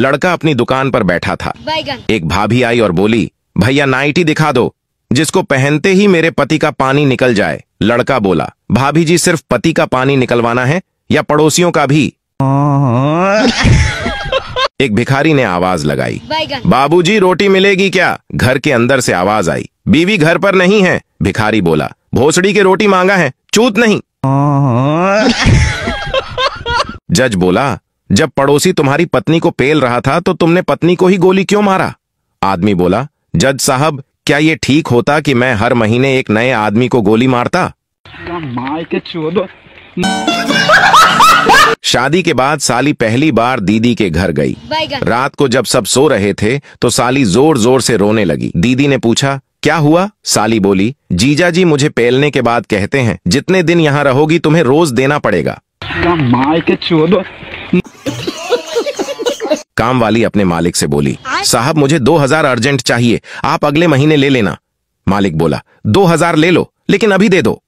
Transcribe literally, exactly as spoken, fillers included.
लड़का अपनी दुकान पर बैठा था। एक भाभी आई और बोली, भैया नाइटी दिखा दो जिसको पहनते ही मेरे पति का पानी निकल जाए। लड़का बोला, भाभी जी सिर्फ पति का पानी निकलवाना है या पड़ोसियों का भी? एक भिखारी ने आवाज लगाई, बाबूजी रोटी मिलेगी क्या? घर के अंदर से आवाज आई, बीवी घर पर नहीं है। भिखारी बोला, भोसड़ी के रोटी मांगा है, चूत नहीं। जज बोला, जब पड़ोसी तुम्हारी पत्नी को पेल रहा था तो तुमने पत्नी को ही गोली क्यों मारा? आदमी बोला, जज साहब क्या ये ठीक होता कि मैं हर महीने एक नए आदमी को गोली मारता? शादी के बाद साली पहली बार दीदी के घर गई। रात को जब सब सो रहे थे तो साली जोर जोर से रोने लगी। दीदी ने पूछा, क्या हुआ? साली बोली, जीजा जी मुझे पेलने के बाद कहते हैं जितने दिन यहाँ रहोगी तुम्हें रोज देना पड़ेगा। काम वाली अपने मालिक से बोली, साहब मुझे दो हजार अर्जेंट चाहिए, आप अगले महीने ले लेना। मालिक बोला, दो हजार ले लो लेकिन अभी दे दो।